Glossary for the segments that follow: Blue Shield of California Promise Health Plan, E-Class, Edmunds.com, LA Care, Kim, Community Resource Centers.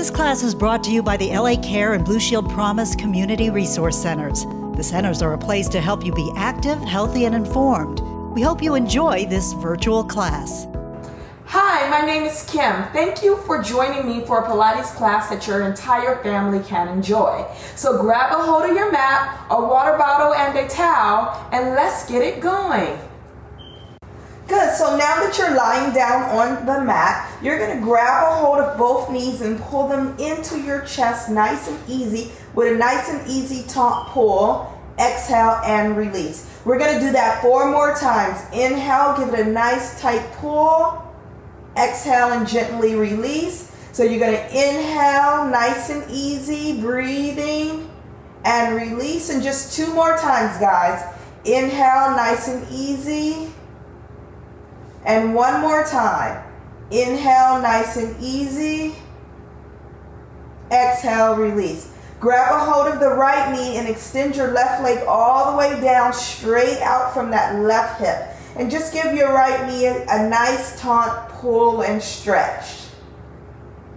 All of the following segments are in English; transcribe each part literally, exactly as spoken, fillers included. This class is brought to you by the L A Care and Blue Shield Promise Community Resource Centers. The centers are a place to help you be active, healthy, and informed. We hope you enjoy this virtual class. Hi, my name is Kim. Thank you for joining me for a Pilates class that your entire family can enjoy. So grab a hold of your mat, a water bottle, and a towel, and let's get it going. Good, so now that you're lying down on the mat, you're gonna grab a hold of both knees and pull them into your chest nice and easy with a nice and easy taut pull. Exhale and release. We're gonna do that four more times. Inhale, give it a nice tight pull. Exhale and gently release. So you're gonna inhale, nice and easy, breathing and release. And just two more times, guys. Inhale, nice and easy. And one more time. Inhale, nice and easy. Exhale, release. Grab a hold of the right knee and extend your left leg all the way down, straight out from that left hip. And just give your right knee a, a nice taut pull and stretch.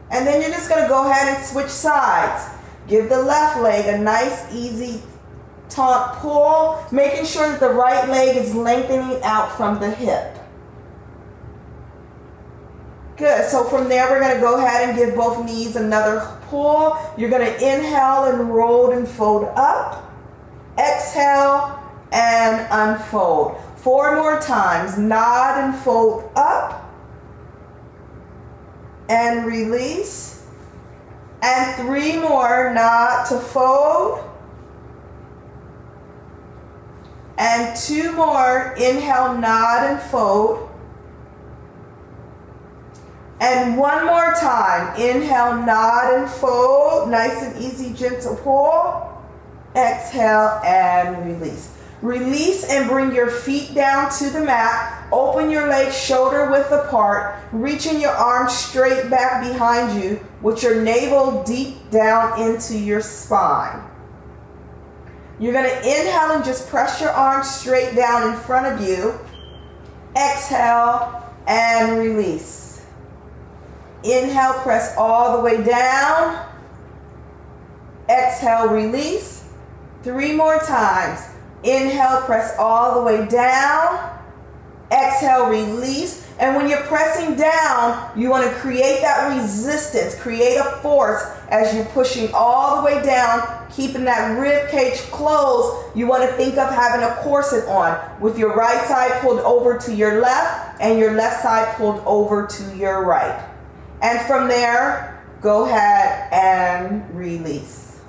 And then you're just gonna go ahead and switch sides. Give the left leg a nice, easy taut pull, making sure that the right leg is lengthening out from the hip. Good, so from there we're gonna go ahead and give both knees another pull. You're gonna inhale and roll and fold up. Exhale and unfold. Four more times, nod and fold up. And release. And three more, nod to fold. And two more, inhale, nod and fold. And one more time, inhale, nod and fold, nice and easy, gentle pull. Exhale and release. Release and bring your feet down to the mat. Open your legs shoulder width apart, reaching your arms straight back behind you with your navel deep down into your spine. You're gonna inhale and just press your arms straight down in front of you. Exhale and release. Inhale, press all the way down. Exhale, release. Three more times. Inhale, press all the way down. Exhale, release. And when you're pressing down, you want to create that resistance, create a force as you're pushing all the way down, keeping that rib cage closed. You want to think of having a corset on with your right side pulled over to your left and your left side pulled over to your right. And from there, go ahead and release.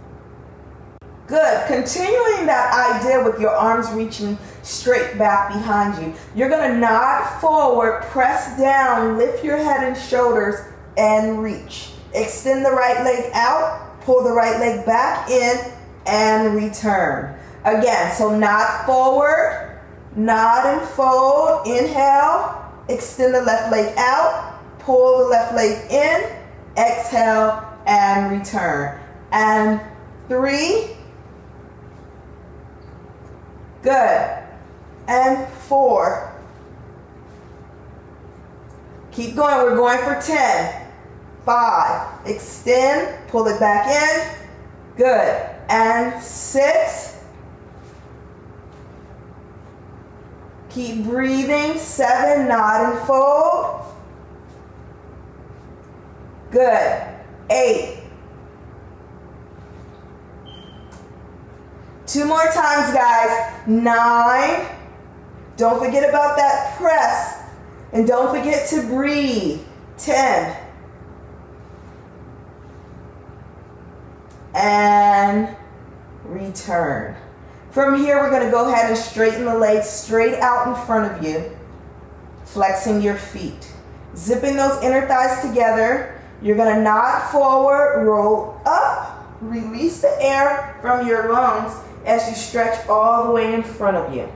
Good, continuing that idea with your arms reaching straight back behind you. You're gonna nod forward, press down, lift your head and shoulders and reach. Extend the right leg out, pull the right leg back in and return. Again, so nod forward, nod and fold, inhale, extend the left leg out, pull the left leg in, exhale, and return. And three, good, and four. Keep going, we're going for ten, five, extend, pull it back in, good, and six. Keep breathing, seven, nod and fold. Good, eight. Two more times, guys, nine. Don't forget about that press. And don't forget to breathe, ten. And return. From here, we're gonna go ahead and straighten the legs straight out in front of you, flexing your feet. Zipping those inner thighs together. You're gonna nod forward, roll up, release the air from your lungs as you stretch all the way in front of you.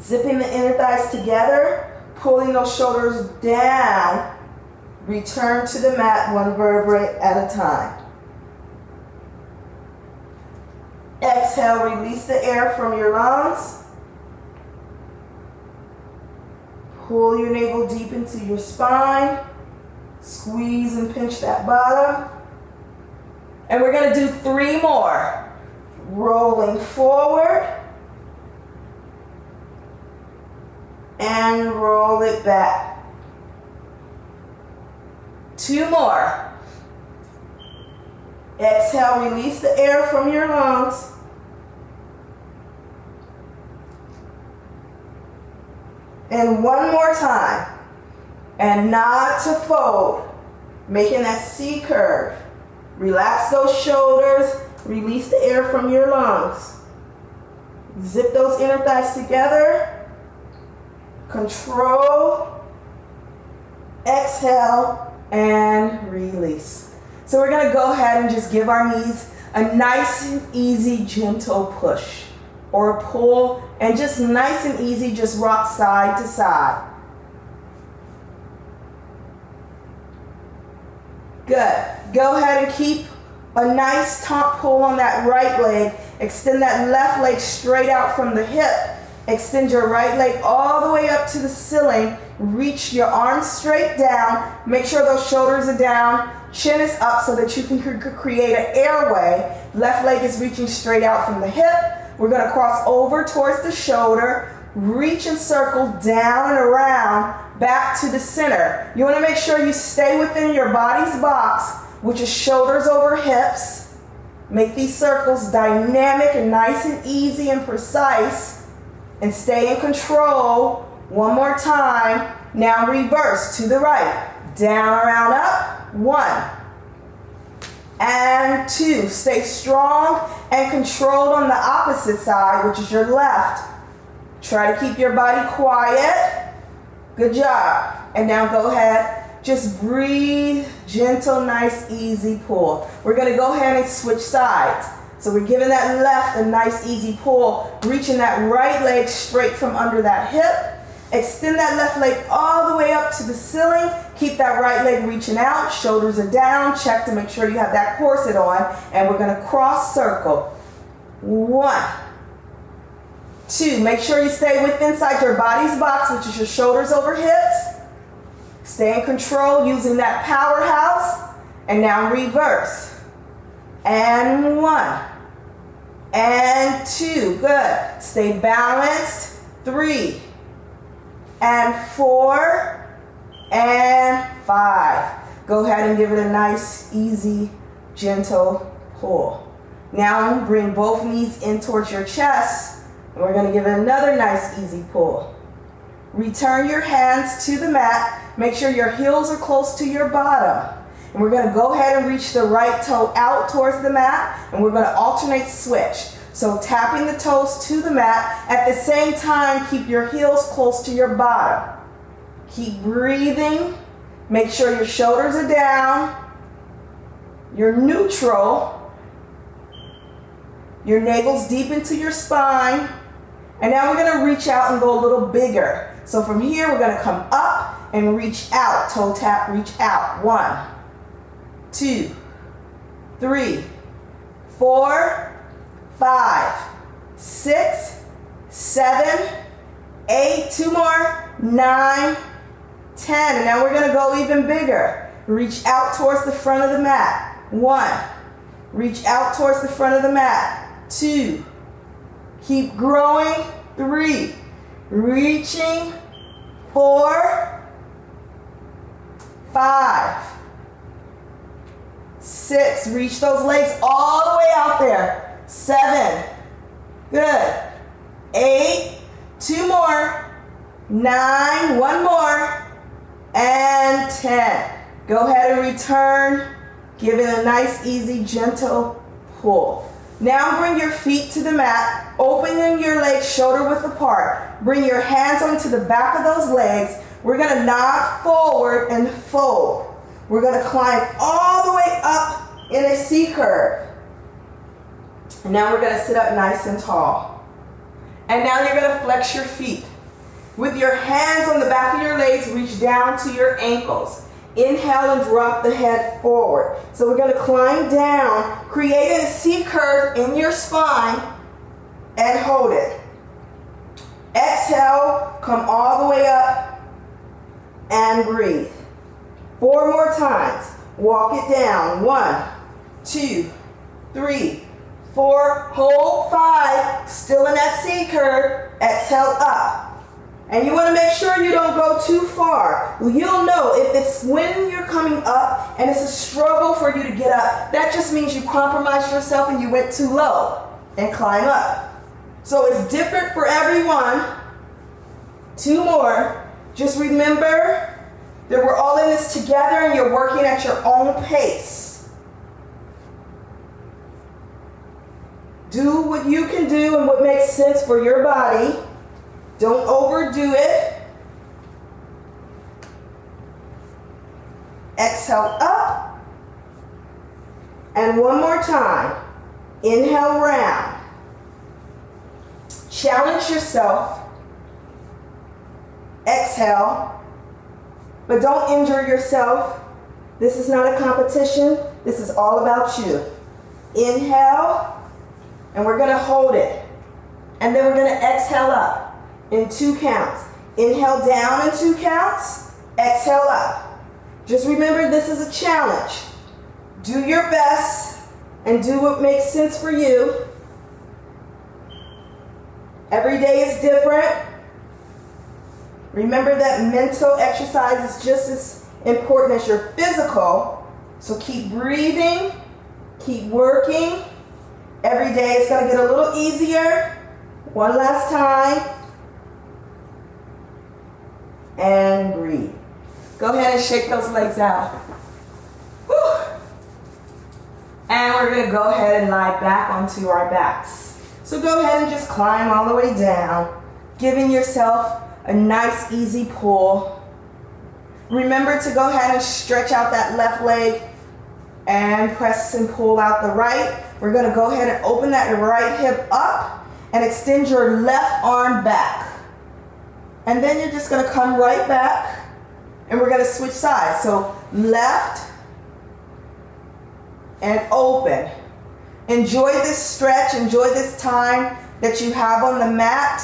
Zipping the inner thighs together, pulling those shoulders down, return to the mat one vertebrae at a time. Exhale, release the air from your lungs. Pull your navel deep into your spine. Squeeze and pinch that bottom. And we're going to do three more. Rolling forward. And roll it back. Two more. Exhale, release the air from your lungs. And one more time. And nod to fold, making that C curve. Relax those shoulders, release the air from your lungs. Zip those inner thighs together. Control, exhale, and release. So we're gonna go ahead and just give our knees a nice and easy, gentle push or pull, and just nice and easy, just rock side to side. Good. Go ahead and keep a nice top pull on that right leg. Extend that left leg straight out from the hip. Extend your right leg all the way up to the ceiling. Reach your arms straight down. Make sure those shoulders are down. Chin is up so that you can create an airway. Left leg is reaching straight out from the hip. We're going to cross over towards the shoulder. Reach and circle down and around back to the center. You want to make sure you stay within your body's box, which is shoulders over hips. Make these circles dynamic and nice and easy and precise, and stay in control. One more time. Now reverse to the right. Down, around, up. One and two. Stay strong and controlled on the opposite side, which is your left. Try to keep your body quiet. Good job. And now go ahead, just breathe, gentle, nice, easy pull. We're gonna go ahead and switch sides. So we're giving that left a nice, easy pull, reaching that right leg straight from under that hip. Extend that left leg all the way up to the ceiling. Keep that right leg reaching out, shoulders are down. Check to make sure you have that corset on. And we're gonna cross circle. One. Two, make sure you stay with inside your body's box, which is your shoulders over hips. Stay in control using that powerhouse. And now reverse. And one. And two. Good. Stay balanced. Three. And four. And five. Go ahead and give it a nice, easy, gentle pull. Now bring both knees in towards your chest. We're going to give it another nice easy pull. Return your hands to the mat. Make sure your heels are close to your bottom. And we're going to go ahead and reach the right toe out towards the mat. And we're going to alternate switch. So tapping the toes to the mat. At the same time, keep your heels close to your bottom. Keep breathing. Make sure your shoulders are down. You're neutral. Your navel's deep into your spine. And now we're gonna reach out and go a little bigger. So from here, we're gonna come up and reach out, toe tap, reach out. One, two, three, four, five, six, seven, eight, two more, nine, ten. And now we're gonna go even bigger. Reach out towards the front of the mat. One, reach out towards the front of the mat. Two, keep growing. Three, reaching. Four, five, six, reach those legs all the way out there. Seven, good. Eight, two more. Nine, one more. And ten. Go ahead and return. Give it a nice, easy, gentle pull. Now bring your feet to the mat, opening your legs shoulder width apart. Bring your hands onto the back of those legs. We're gonna nod forward and fold. We're gonna climb all the way up in a C curve. Now we're gonna sit up nice and tall. And now you're gonna flex your feet. With your hands on the back of your legs, reach down to your ankles. Inhale and drop the head forward. So we're gonna climb down, create a C curve in your spine and hold it. Exhale, come all the way up and breathe. Four more times. Walk it down. One, two, three, four. Hold five. Still in that C curve. Exhale up. And you want to make sure you don't go too far. You'll know if it's when you're coming up and it's a struggle for you to get up. That just means you compromised yourself and you went too low and climb up. So it's different for everyone. Two more. Just remember that we're all in this together and you're working at your own pace. Do what you can do and what makes sense for your body. Don't overdo it. Exhale up. And one more time. Inhale round. Challenge yourself. Exhale. But don't injure yourself. This is not a competition. This is all about you. Inhale, and we're gonna hold it. And then we're gonna exhale up in two counts. Inhale down in two counts, exhale up. Just remember this is a challenge. Do your best and do what makes sense for you. Every day is different. Remember that mental exercise is just as important as your physical. So keep breathing, keep working. Every day it's gonna get a little easier. One last time. And breathe. Go ahead and shake those legs out. Whew. And we're gonna go ahead and lie back onto our backs. So go ahead and just climb all the way down, giving yourself a nice easy pull. Remember to go ahead and stretch out that left leg and press and pull out the right. We're gonna go ahead and open that right hip up and extend your left arm back. And then you're just gonna come right back and we're gonna switch sides. So left and open. Enjoy this stretch, enjoy this time that you have on the mat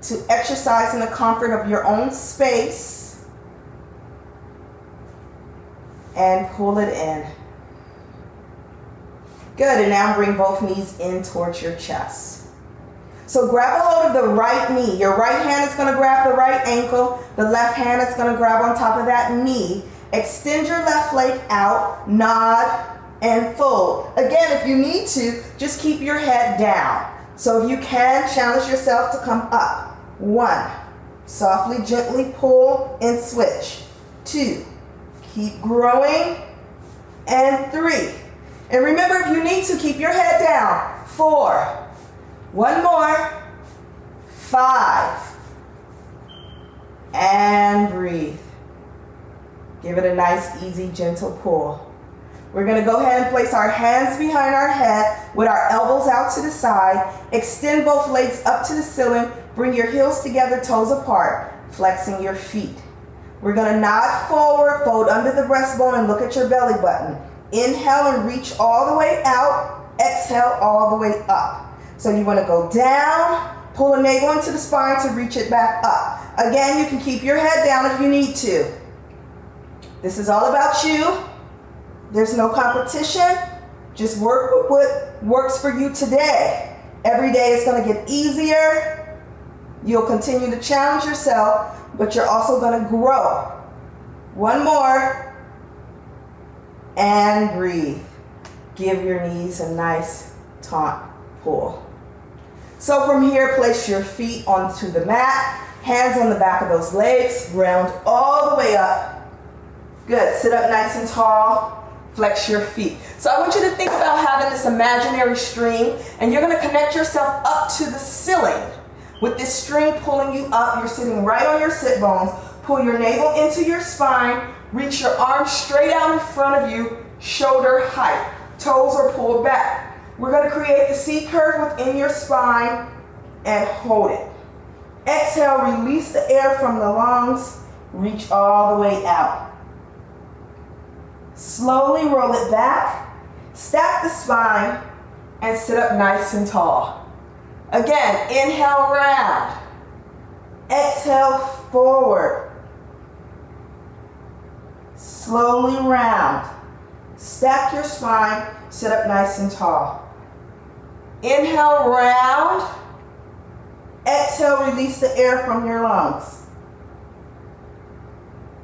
to exercise in the comfort of your own space and pull it in. Good, and now bring both knees in towards your chest. So grab a hold of the right knee. Your right hand is gonna grab the right ankle, the left hand is gonna grab on top of that knee. Extend your left leg out, nod, and fold. Again, if you need to, just keep your head down. So if you can, challenge yourself to come up. One, softly, gently pull and switch. Two, keep growing. And three. And remember, if you need to, keep your head down. Four, one more, five. And breathe. Give it a nice, easy, gentle pull. We're gonna go ahead and place our hands behind our head with our elbows out to the side. Extend both legs up to the ceiling. Bring your heels together, toes apart, flexing your feet. We're gonna nod forward, fold under the breastbone and look at your belly button. Inhale and reach all the way out. Exhale all the way up. So you wanna go down, pull a navel into the spine to reach it back up. Again, you can keep your head down if you need to. This is all about you. There's no competition. Just work with what works for you today. Every day it's gonna get easier. You'll continue to challenge yourself, but you're also gonna grow. One more. And breathe. Give your knees a nice taut pull. So from here, place your feet onto the mat, hands on the back of those legs, round all the way up. Good, sit up nice and tall. Flex your feet. So I want you to think about having this imaginary string and you're gonna connect yourself up to the ceiling. With this string pulling you up, you're sitting right on your sit bones. Pull your navel into your spine, reach your arms straight out in front of you, shoulder height. Toes are pulled back. We're gonna create the C curve within your spine and hold it. Exhale, release the air from the lungs, reach all the way out. Slowly roll it back, stack the spine, and sit up nice and tall. Again, inhale round, exhale forward, slowly round. Stack your spine, sit up nice and tall. Inhale, round. Exhale, release the air from your lungs.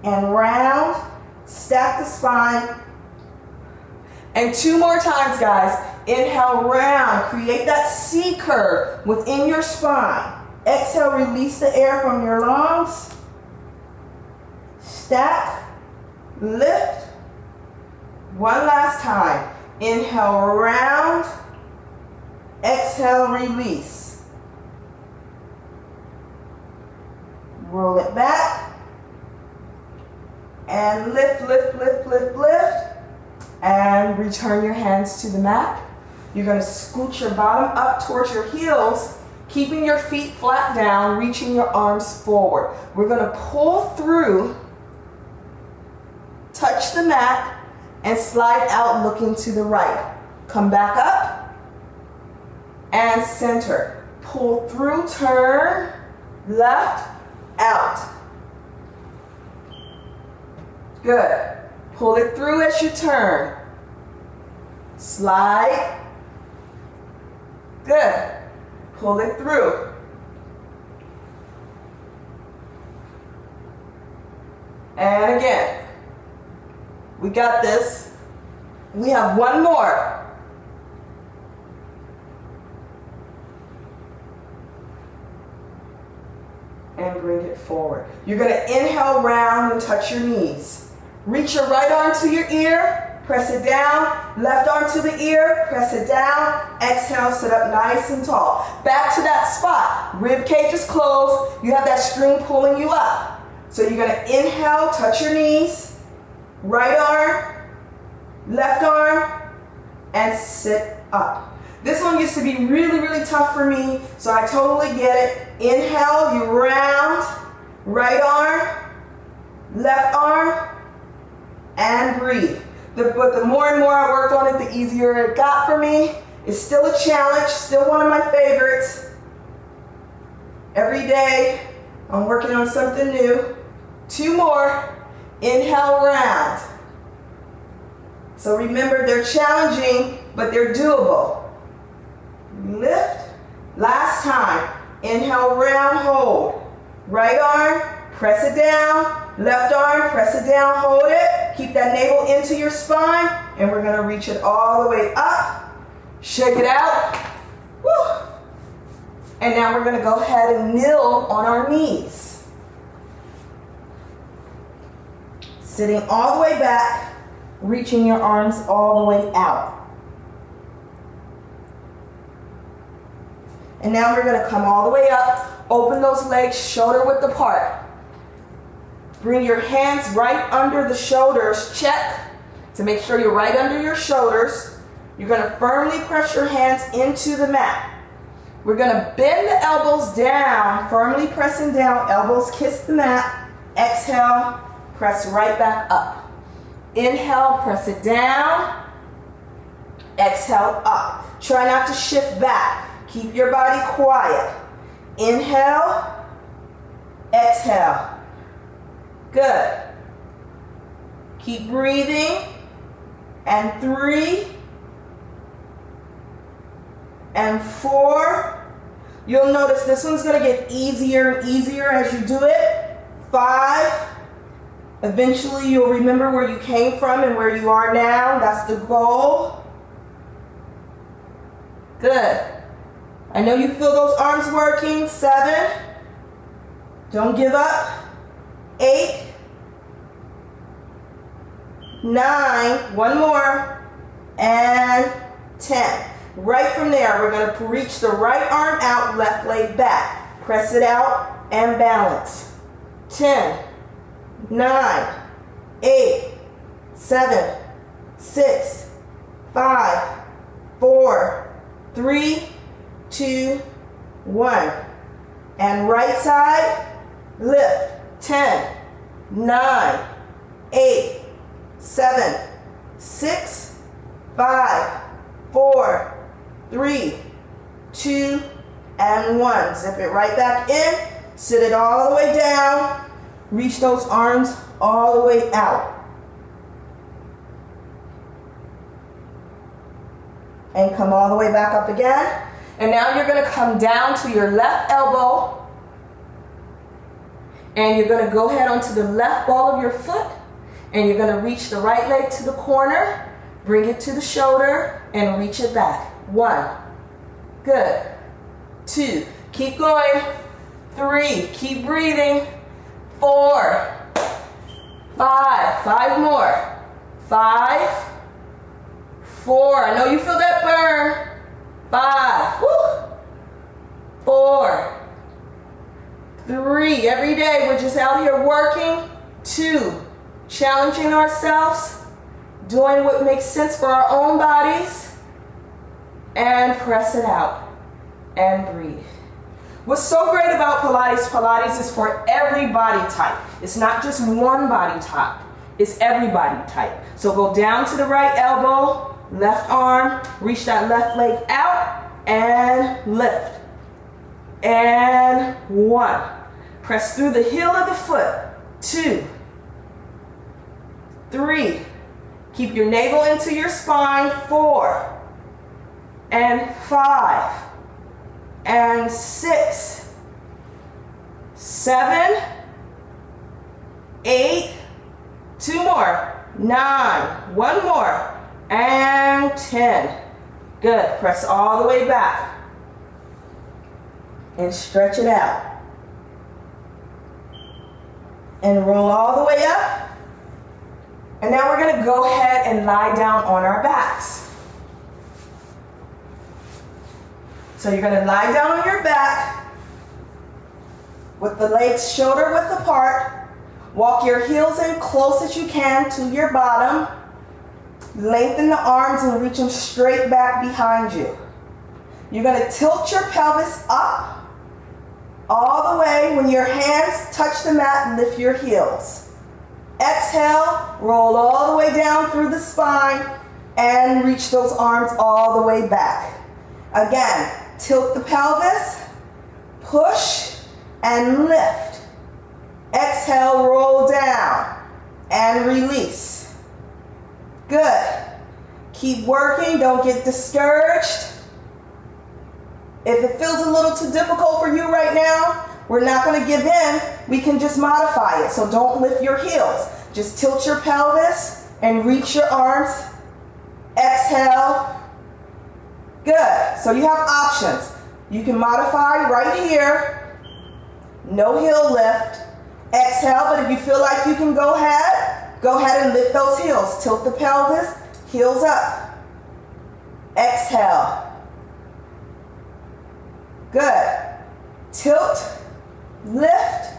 And round, stack the spine. And two more times, guys. Inhale, round. Create that C curve within your spine. Exhale, release the air from your lungs. Stack, lift. One last time. Inhale, round. Exhale, release. Roll it back. And lift, lift, lift, lift, lift. And return your hands to the mat. You're going to scoot your bottom up towards your heels, keeping your feet flat down, reaching your arms forward. We're going to pull through, touch the mat, and slide out looking to the right. Come back up and center. Pull through, turn, left, out. Good. Pull it through as you turn. Slide. Good. Pull it through. And again. We got this. We have one more. And bring it forward. You're going to inhale round and touch your knees. Reach your right arm to your ear, press it down, left arm to the ear, press it down, exhale, sit up nice and tall. Back to that spot, rib cage is closed, you have that string pulling you up. So you're gonna inhale, touch your knees, right arm, left arm, and sit up. This one used to be really, really tough for me, so I totally get it. Inhale, you round, right arm, left arm, and breathe. The, but the more and more I worked on it, the easier it got for me. It's still a challenge, still one of my favorites. Every day, I'm working on something new. Two more. Inhale, round. So remember, they're challenging, but they're doable. Lift. Last time. Inhale, round, hold. Right arm, press it down. Left arm, press it down, hold it. Keep that navel into your spine, and we're gonna reach it all the way up. Shake it out. Woo. And now we're gonna go ahead and kneel on our knees. Sitting all the way back, reaching your arms all the way out. And now we're gonna come all the way up, open those legs shoulder width apart. Bring your hands right under the shoulders. Check to make sure you're right under your shoulders. You're going to firmly press your hands into the mat. We're going to bend the elbows down, firmly pressing down. Elbows kiss the mat. Exhale, press right back up. Inhale, press it down. Exhale, up. Try not to shift back. Keep your body quiet. Inhale, exhale. Good. Keep breathing. And three. And four. You'll notice this one's going to get easier and easier as you do it. Five. Eventually you'll remember where you came from and where you are now. That's the goal. Good. I know you feel those arms working. Seven. Don't give up. Eight, nine, one more, and ten. Right from there, we're going to reach the right arm out, left leg back. Press it out and balance. Ten, nine, eight, seven, six, five, four, three, two, one. And right side, lift. ten, nine, eight, seven, six, five, four, three, two, and one. Zip it right back in. Sit it all the way down. Reach those arms all the way out. and come all the way back up again. And now you're going to come down to your left elbow, and you're going to go ahead onto the left ball of your foot, and you're going to reach the right leg to the corner, bring it to the shoulder, and reach it back. One, good, two, keep going, three, keep breathing, four, five, five more, five, four, I know you feel that burn, five, woo, four, three, every day we're just out here working, two, challenging ourselves, doing what makes sense for our own bodies, and press it out, and breathe. What's so great about Pilates, Pilates is for every body type. It's not just one body type, it's every body type. So go down to the right elbow, left arm, reach that left leg out, and lift. And one, press through the heel of the foot, two, three, keep your navel into your spine, four, and five, and six, seven, eight, two more, nine, one more, and ten. Good, press all the way back and stretch it out. And roll all the way up. And now we're gonna go ahead and lie down on our backs. So you're gonna lie down on your back with the legs shoulder width apart. Walk your heels in close as you can to your bottom. Lengthen the arms and reach them straight back behind you. You're gonna tilt your pelvis up all the way. When your hands touch the mat, lift your heels. Exhale, roll all the way down through the spine and reach those arms all the way back. Again, tilt the pelvis, push, and lift. Exhale, roll down, and release. Good. Keep working, don't get discouraged. If it feels a little too difficult for you right now, we're not going to give in. We can just modify it, so don't lift your heels. Just tilt your pelvis and reach your arms. Exhale. Good, so you have options. You can modify right here, no heel lift, exhale, but if you feel like you can go ahead, go ahead and lift those heels. Tilt the pelvis, heels up, exhale. Good, tilt, lift,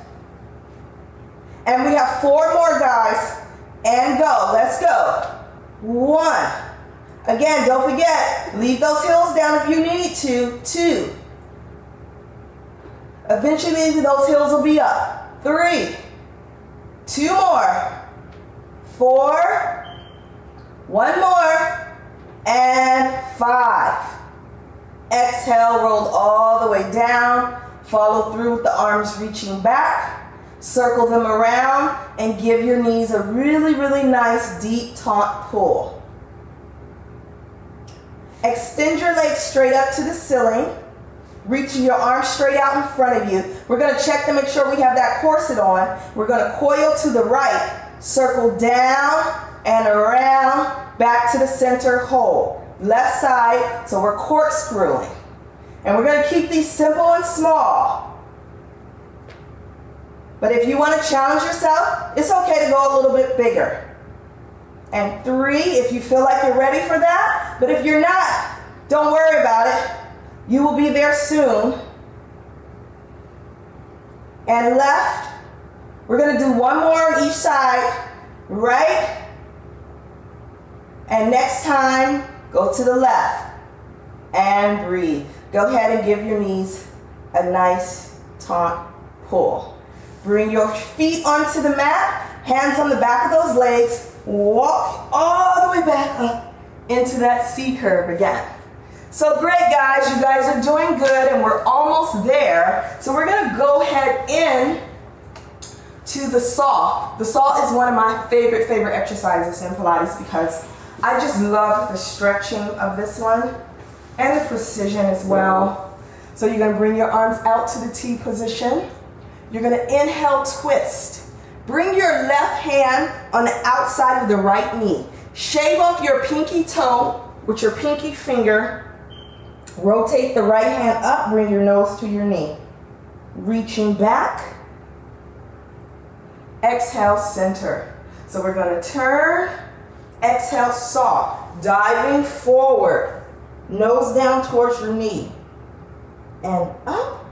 and we have four more guys, and go, let's go, one. Again, don't forget, leave those heels down if you need to. Two. Eventually, those heels will be up. Three. Two more. Four. One more. And five. Exhale, roll all the way down. Follow through with the arms reaching back. Circle them around and give your knees a really, really nice deep taut pull. Extend your legs straight up to the ceiling, reaching your arms straight out in front of you. We're going to check to make sure we have that corset on. We're going to coil to the right, circle down and around, back to the center, hold. Left side, so we're corkscrewing. And we're going to keep these simple and small. But if you want to challenge yourself, it's okay to go a little bit bigger. And three, if you feel like you're ready for that. But if you're not, don't worry about it. You will be there soon. And left. We're going to do one more on each side. Right. And next time, go to the left. And breathe. Go ahead and give your knees a nice taut pull. Bring your feet onto the mat. Hands on the back of those legs. Walk all the way back up into that C curve again. So great guys, you guys are doing good and we're almost there. So we're gonna go ahead in to the saw. The saw is one of my favorite, favorite exercises in Pilates because I just love the stretching of this one and the precision as well. So you're gonna bring your arms out to the T position. You're gonna inhale, twist. Bring your left hand on the outside of the right knee. Shave off your pinky toe with your pinky finger. Rotate the right hand up, bring your nose to your knee. Reaching back. Exhale, center. So we're gonna turn, exhale, soft. Diving forward, nose down towards your knee. And up,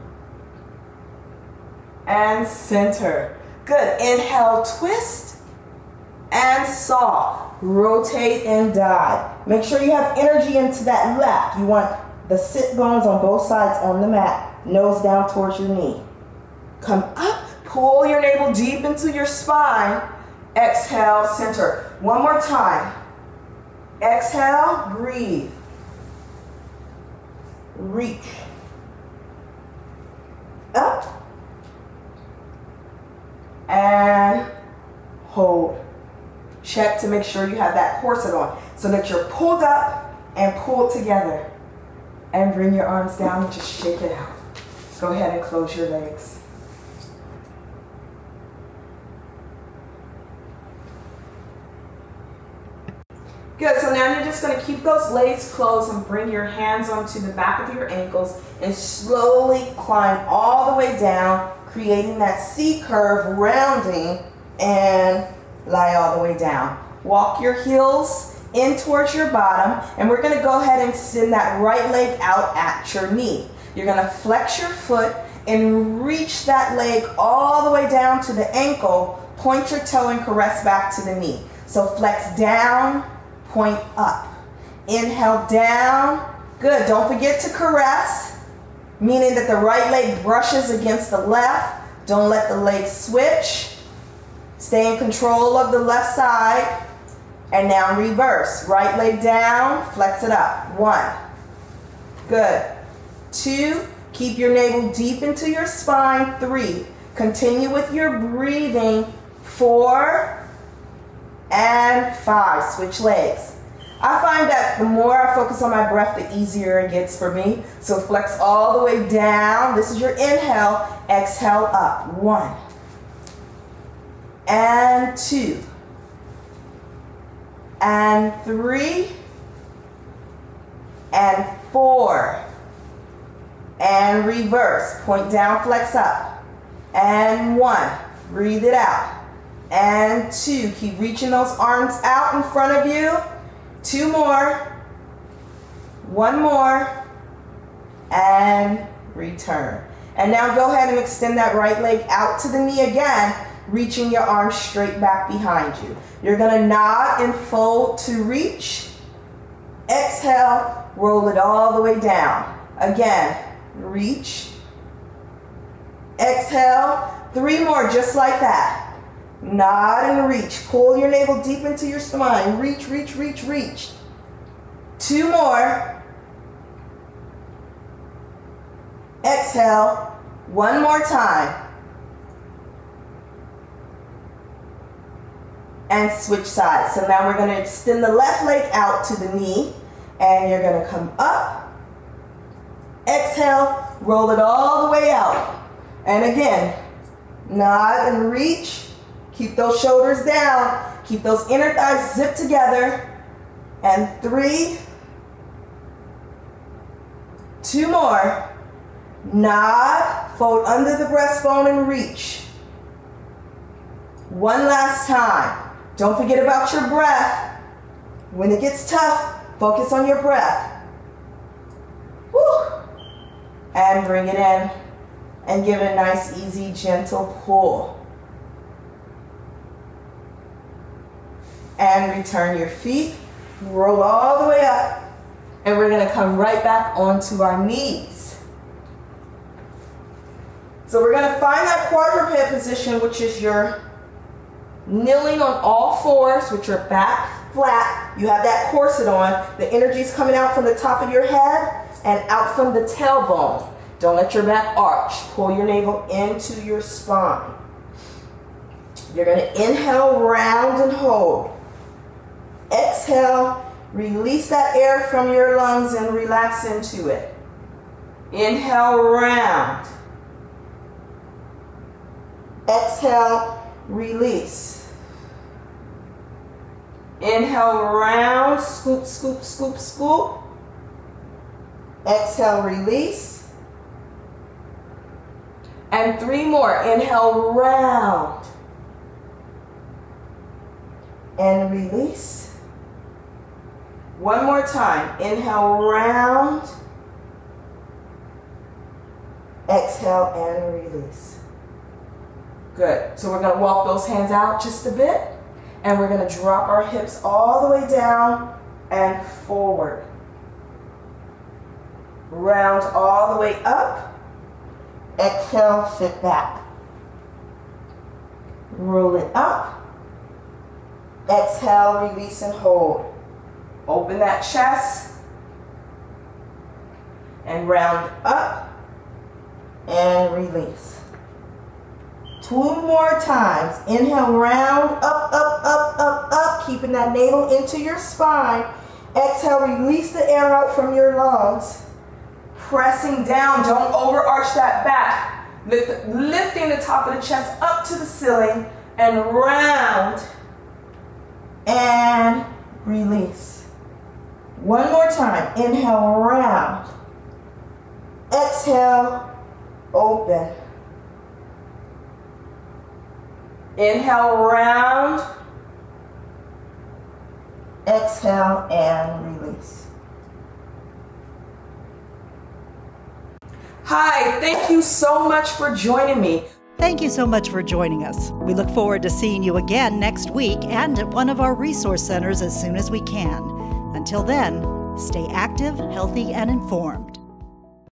and center. Good, inhale, twist, and soft. Rotate and dive. Make sure you have energy into that lap. You want the sit bones on both sides on the mat, nose down towards your knee. Come up, pull your navel deep into your spine. Exhale, center. One more time. Exhale, breathe. Reach. Up. And hold. Check to make sure you have that corset on so that you're pulled up and pulled together. And bring your arms down and just shake it out. Go ahead and close your legs. Good, so now you're just gonna keep those legs closed and bring your hands onto the back of your ankles and slowly climb all the way down, creating that C curve, rounding, and lie all the way down. Walk your heels in towards your bottom, and we're gonna go ahead and send that right leg out at your knee. You're gonna flex your foot and reach that leg all the way down to the ankle, point your toe and caress back to the knee. So flex down, point up. Inhale down. Good. Don't forget to caress, meaning that the right leg brushes against the left. Don't let the legs switch. Stay in control of the left side. And now reverse. Right leg down, flex it up. One. Good. Two. Keep your navel deep into your spine. Three. Continue with your breathing. Four. And five, switch legs. I find that the more I focus on my breath, the easier it gets for me. So flex all the way down. This is your inhale, exhale up. One, and two, and three, and four, and reverse. Point down, flex up, and one, breathe it out. And two, keep reaching those arms out in front of you. Two more, one more, and return. And now go ahead and extend that right leg out to the knee again, reaching your arms straight back behind you. You're gonna nod and fold to reach. Exhale, roll it all the way down. Again, reach. Exhale, three more, just like that. Nod and reach. Pull your navel deep into your spine. Reach, reach, reach, reach. Two more. Exhale. One more time. And switch sides. So now we're going to extend the left leg out to the knee. And you're going to come up. Exhale. Roll it all the way out. And again. Nod and reach. Keep those shoulders down. Keep those inner thighs zipped together. And three. Two more. Nod. Fold under the breastbone and reach. One last time. Don't forget about your breath. When it gets tough, focus on your breath. Woo. And bring it in. And give it a nice, easy, gentle pull. And return your feet, roll all the way up, and we're gonna come right back onto our knees. So we're gonna find that quadruped position, which is your kneeling on all fours with your back flat. You have that corset on. The energy's coming out from the top of your head and out from the tailbone. Don't let your back arch. Pull your navel into your spine. You're gonna inhale, round and hold. Exhale, release that air from your lungs and relax into it. Inhale, round. Exhale, release. Inhale, round, scoop, scoop, scoop, scoop. Exhale, release. And three more. Inhale, round. And release. One more time. Inhale, round. Exhale, and release. Good. So we're going to walk those hands out just a bit. And we're going to drop our hips all the way down and forward. Round all the way up. Exhale, sit back. Roll it up. Exhale, release and hold. Open that chest. And round up. And release. Two more times. Inhale, round, up, up, up, up, up. Keeping that navel into your spine. Exhale, release the air out from your lungs. Pressing down, don't overarch that back. Lift, lifting the top of the chest up to the ceiling and round and release. One more time, inhale, round. Exhale, open. Inhale, round. Exhale and release. Hi, thank you so much for joining me. Thank you so much for joining us. We look forward to seeing you again next week and at one of our resource centers as soon as we can. Until then, stay active, healthy, and informed.